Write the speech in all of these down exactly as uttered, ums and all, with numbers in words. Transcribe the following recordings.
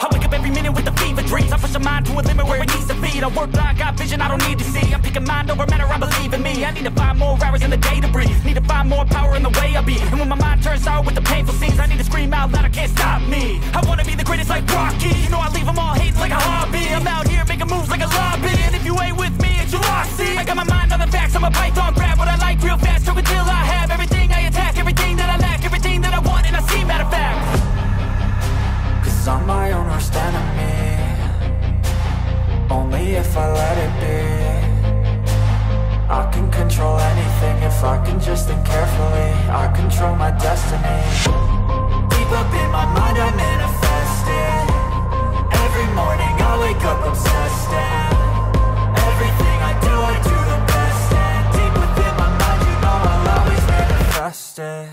I wake up every minute with a fever dreams. I push my mind to a limit where it needs to feed. I work blind, got vision I don't need to see. I'm picking mind over matter, I believe in me. I need to find more hours in the day to breathe. Need to find more power in the way I be. And when my mind turns out with the painful scenes, I need to scream out loud, I can't stop me. I wanna be the greatest like Rocky. You know I leave them all hating like a hobby. I'm out here making moves like a lobby. And if you ain't with me, it's your loss, see. I got my mind on the facts, I'm a python, grab what I like real fast. Choke until I have everything I attack, everything that I lack, everything that I want and I see, matter of fact. I'm my own worst enemy. Only if I let it be. I can control anything if I can just think carefully. I control my destiny. Deep up in my mind I manifest it. Every morning I wake up obsessed and everything I do I do the best. And deep within my mind you know I'll always manifest it.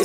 It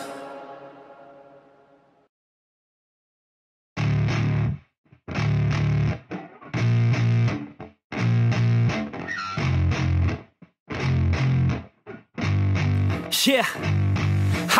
Yeah, I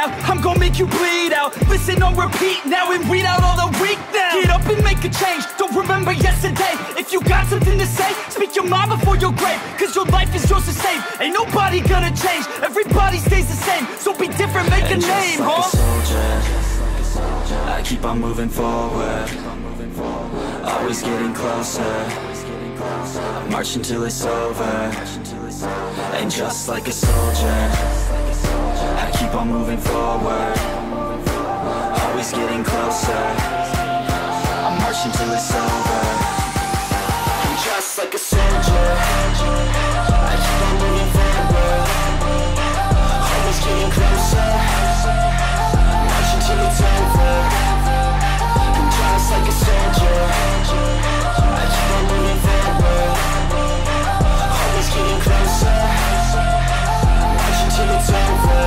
I'm gonna make you bleed out. Listen on repeat now and weed out all the weak now. Get up and make a change, don't remember yesterday. If you got something to say, speak your mind before your grave. Cause your life is yours to save, ain't nobody gonna change. Everybody stays the same, so be different, make and a just name, like huh? A soldier, like a soldier, I keep on moving forward, keep on moving forward. Always getting closer, always getting closer. I march until it's over, and just like a soldier, I keep on moving forward, always getting closer. I'm marching till it's over. I'm just like a soldier, I keep on moving forward, always getting closer. I'm marching till it's over. I'm just like a soldier, I keep on moving forward, always getting closer. It's over.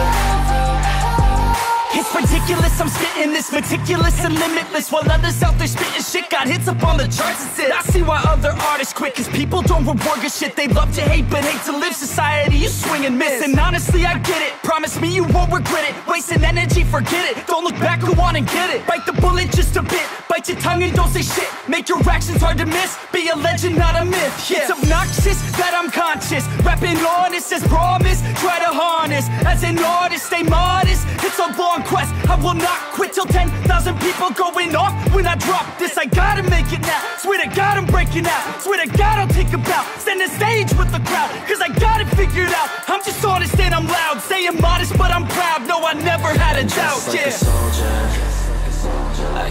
It's ridiculous, I'm spitting this meticulous and limitless, while others out there spitting shit got hits up on the charts and sit. I see why other artists quit, cause people don't reward your shit. They love to hate but hate to live. Society, you swing and miss, and honestly I get it. Promise me you won't regret it. Wasting energy, forget it. Don't look back, go on and get it. Bite the bullet just a bit, bite your tongue and don't say shit. Make your actions hard to miss, be a legend, not a myth. Yeah. It's obnoxious that I'm conscious, rapping honest as promise. Try to harness, as an artist stay modest. It's a long quest, I will not quit till ten thousand people going off when I drop this. I gotta make it now, swear to God I'm breaking out. Swear to God I'll take a bow, stand the stage with the crowd. Cause I got it figured out, I'm just honest and I'm loud. Say I'm modest but I'm proud, no I never had a doubt. Just like yeah. a soldier, I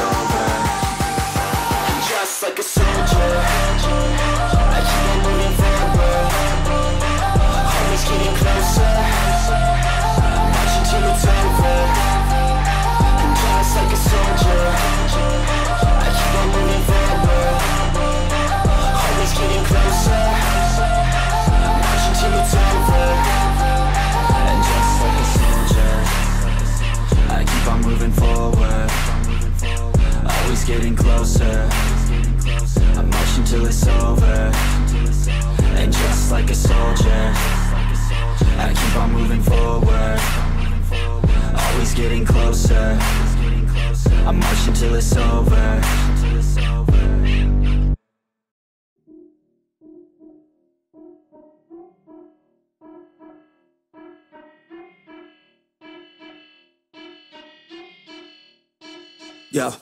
over, and just like a soldier, I keep on moving forward, always getting closer. I'm marching till it's over, and just like a soldier, I keep on moving forward, always getting closer. I'm marching till it's over. I keep on moving forward, always getting closer. I'm marching till it's over, and just like a soldier, I keep on moving forward, always getting closer. I'm marching till it's over. Yeah,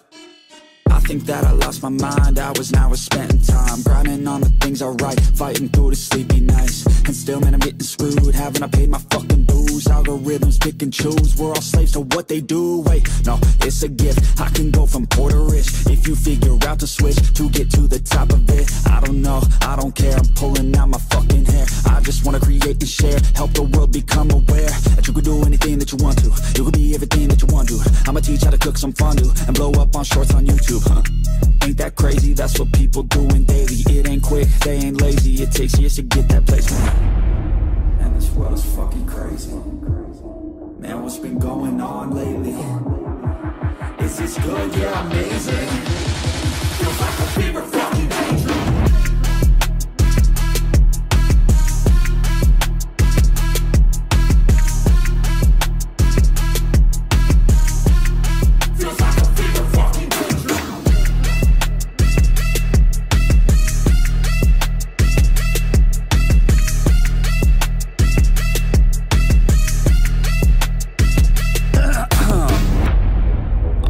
I think that I lost my mind. I was now spending time grinding on the things I write, fighting through the sleepy nights. And still, man, I'm getting screwed. Haven't I paid my fucking dues? Algorithms pick and choose. We're all slaves to what they do. Wait, no, it's a gift. I can go from poor to rich if you figure out the switch to get to the top of it. I don't know, I don't care. I'm pulling out my fucking hair. I just wanna create and share, help the world become aware that you can do anything that you want to. You can be everything that you want to. I'ma teach how to cook some fondue and blow up on shorts on YouTube. Huh? Ain't that crazy? That's what people doing daily. It ain't quick, they ain't lazy. It takes years to get that placement. And this world is fucking crazy. Man, what's been going on lately? Is this good? Yeah, amazing. Feels like a fever fucking angel.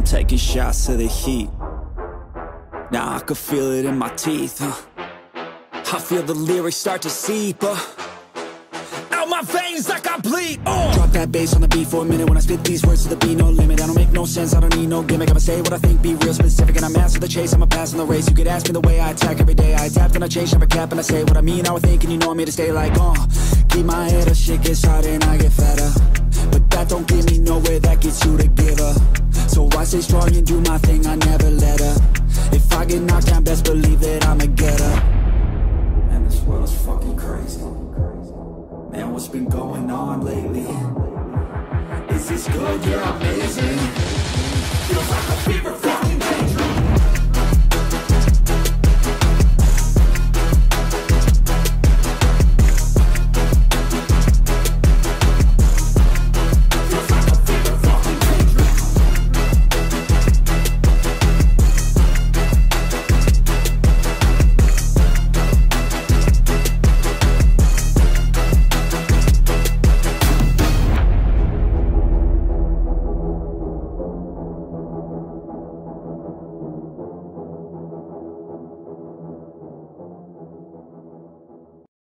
Taking shots of the heat. Now I can feel it in my teeth, huh? I feel the lyrics start to seep, uh. Out my veins like I bleed, uh. Drop that bass on the beat for a minute. When I spit these words to the beat, no limit. I don't make no sense, I don't need no gimmick. I'ma say what I think, be real specific. And I'm after the chase, I'ma pass on the race. You could ask me the way I attack every day. I adapt and I change, never cap, and I say what I mean, how I think. And you know I'm here to stay like, uh. Keep my head up, shit gets hot and I get fatter. But that don't get me nowhere, that gets you to give up. So I stay strong and do my thing, I never let up. If I get knocked down, best believe that I'ma get up. Man, this world is fucking crazy. Man, what's been going on lately? Is this good? Yeah, amazing.